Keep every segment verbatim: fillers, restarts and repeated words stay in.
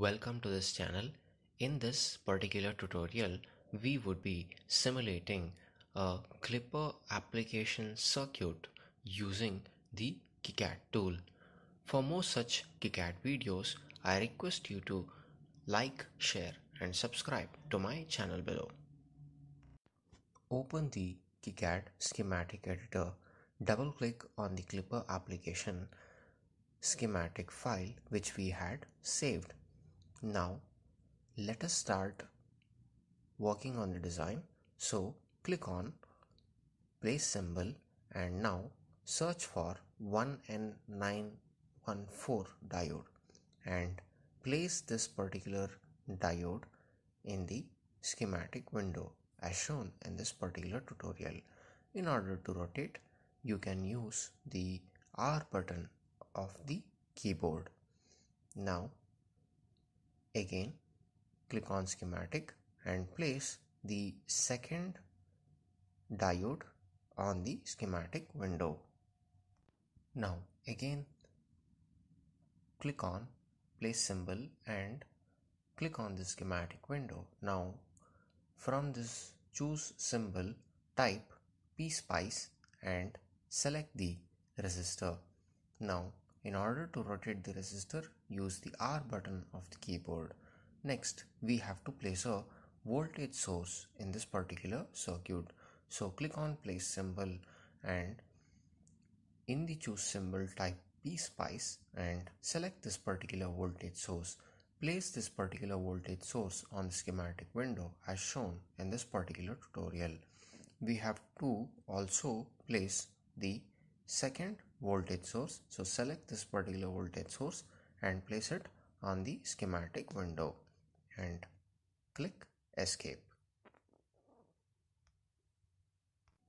Welcome to this channel. In this particular tutorial, we would be simulating a Clipper application circuit using the KiCad tool. For more such KiCad videos, I request you to like, share and subscribe to my channel below. Open the KiCad schematic editor. Double click on the Clipper application schematic file which we had saved. Now let us start working on the design. So click on place symbol and now search for one N nine one four diode and place this particular diode in the schematic window as shown in this particular tutorial. In order to rotate, you can use the R button of the keyboard. Now again, click on schematic and place the second diode on the schematic window. Now again, click on place symbol and click on the schematic window. Now from this choose symbol, type PSPICE and select the resistor. Now in order to rotate the resistor, use the R button of the keyboard. Next, we have to place a voltage source in this particular circuit. So click on place symbol and in the choose symbol type PSPICE and select this particular voltage source. Place this particular voltage source on the schematic window as shown in this particular tutorial. We have to also place the second voltage source. So select this particular voltage source and place it on the schematic window and click escape.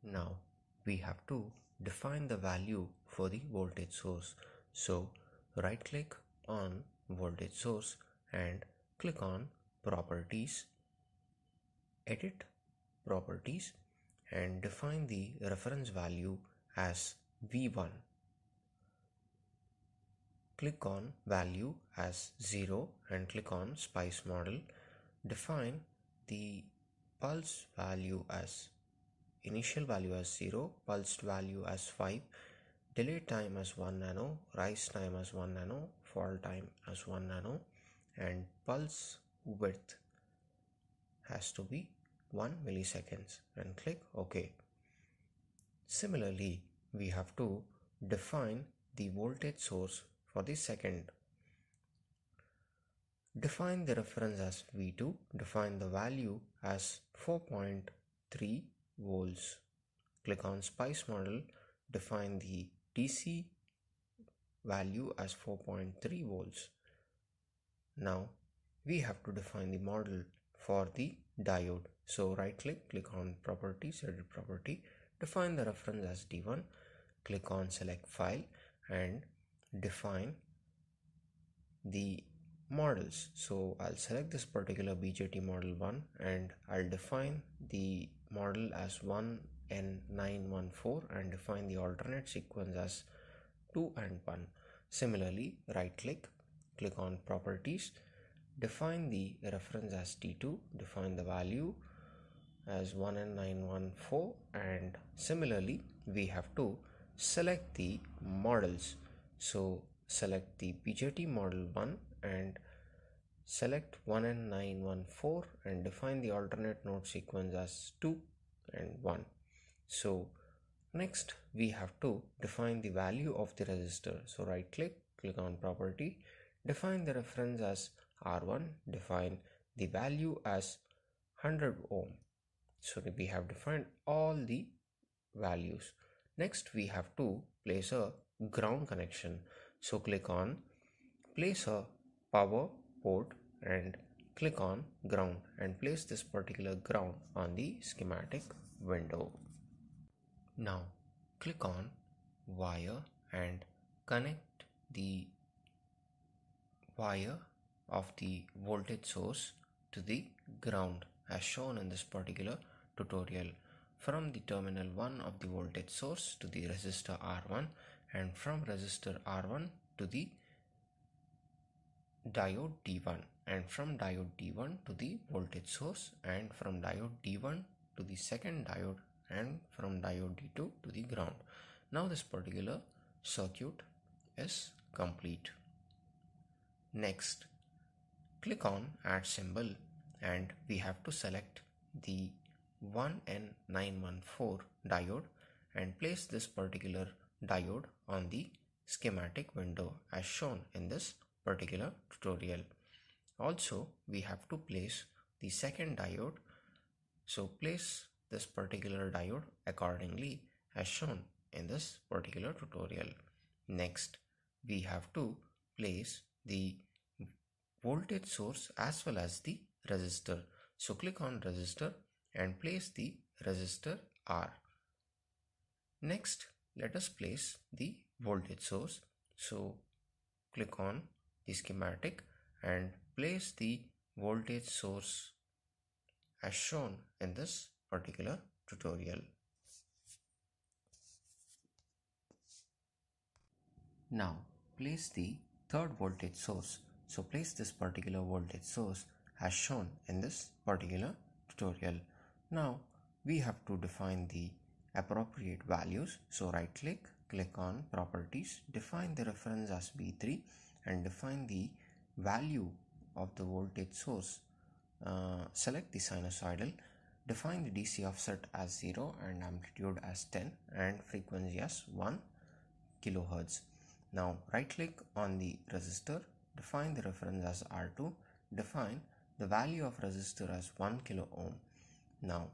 Now we have to define the value for the voltage source. So right click on voltage source and click on properties, edit properties and define the reference value as V one. Click on value as zero and click on spice model. Define the pulse value as initial value as zero, pulsed value as five, delay time as one nano, rise time as one nano, fall time as one nano and pulse width has to be one milliseconds and click OK. Similarly, we have to define the voltage source for the second. Define the reference as V two, define the value as four point three volts. Click on spice model, define the D C value as four point three volts. Now we have to define the model for the diode. So right click, click on properties, edit property, define the reference as D one, click on select file and define the models. So I'll select this particular B J T model one and I'll define the model as one N nine one four and define the alternate sequence as two and one. Similarly, right click, click on properties, define the reference as D two, define the value as one N nine one four and similarly we have to select the models. So select the B J T model one and select one N nine one four and define the alternate node sequence as two and one. So next we have to define the value of the resistor. So right click, click on property, define the reference as R one, define the value as one hundred ohm. So we have defined all the values. Next we have to place a ground connection. So click on place a power port and click on ground and place this particular ground on the schematic window. Now click on wire and connect the wire of the voltage source to the ground as shown in this particular tutorial. From the terminal one of the voltage source to the resistor R one and from resistor R one to the diode D one, and from diode D one to the voltage source, and from diode D one to the second diode, and from diode D two to the ground. Now this particular circuit is complete. Next, click on add symbol and we have to select the one N nine one four diode and place this particular diode on the schematic window as shown in this particular tutorial. Also, we have to place the second diode, so place this particular diode accordingly as shown in this particular tutorial. Next, we have to place the voltage source as well as the resistor, so click on resistor and place the resistor R. Next, let us place the voltage source, so click on the schematic and place the voltage source as shown in this particular tutorial. Now place the third voltage source, so place this particular voltage source as shown in this particular tutorial. Now we have to define the appropriate values, so right click, click on properties, define the reference as V three and define the value of the voltage source, uh, select the sinusoidal, define the D C offset as zero and amplitude as ten and frequency as one kilohertz. Now right click on the resistor, define the reference as R two, define the value of resistor as one kilo ohm. Now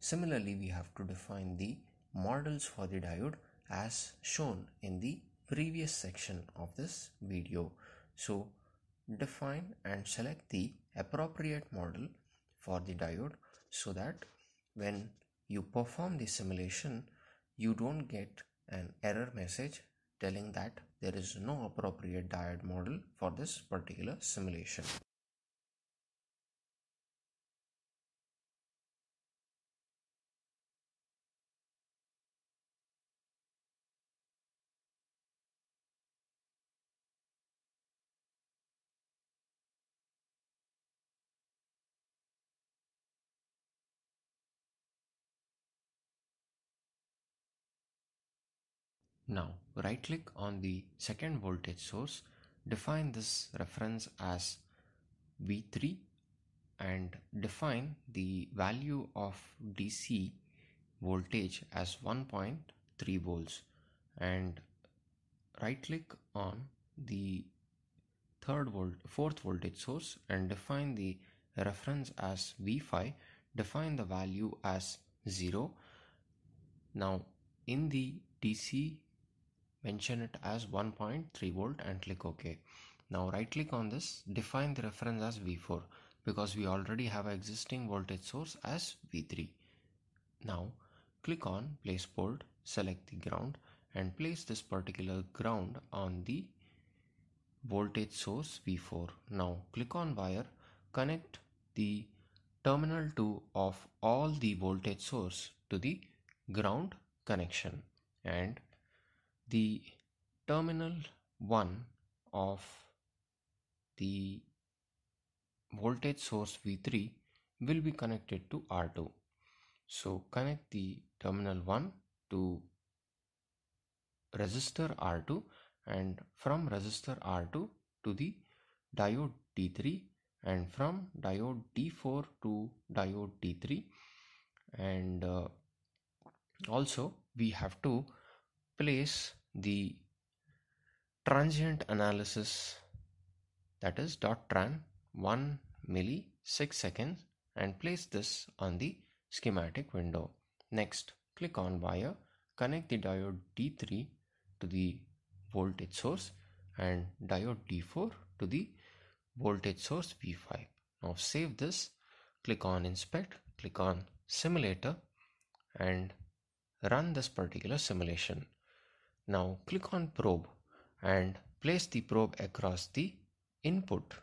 similarly, we have to define the models for the diode as shown in the previous section of this video. So define and select the appropriate model for the diode so that when you perform the simulation, you don't get an error message telling that there is no appropriate diode model for this particular simulation. Now right click on the second voltage source, define this reference as V three and define the value of D C voltage as one point three volts, and right click on the third volt fourth voltage source and define the reference as V five, define the value as zero. Now in the D C mention it as one point three volt and click OK. Now right click on this, define the reference as V four because we already have an existing voltage source as V three. Now click on place port, select the ground and place this particular ground on the voltage source V four. Now click on wire, connect the terminal two of all the voltage source to the ground connection and the terminal one of the voltage source V three will be connected to R two. So connect the terminal one to resistor R two and from resistor R two to the diode D three and from diode D four to diode D three, and uh, also we have to place the transient analysis, that is dot tran one milli six seconds, and place this on the schematic window. Next click on wire, connect the diode D three to the voltage source and diode D four to the voltage source V five. Now save this, click on inspect, click on simulator and run this particular simulation. Now click on probe and place the probe across the input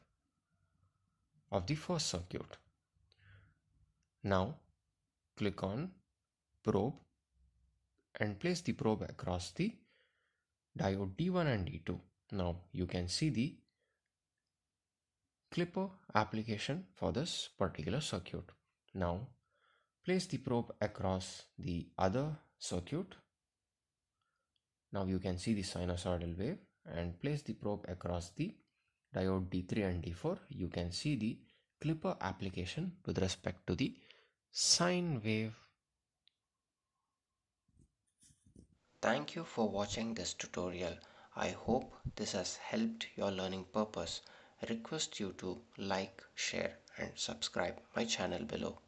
of the first circuit. Now click on probe and place the probe across the diode D one and D two. Now you can see the Clipper application for this particular circuit. Now place the probe across the other circuit. Now you can see the sinusoidal wave, and place the probe across the diode D three and D four. You can see the Clipper application with respect to the sine wave. Thank you for watching this tutorial. I hope this has helped your learning purpose. I request you to like, share and subscribe my channel below.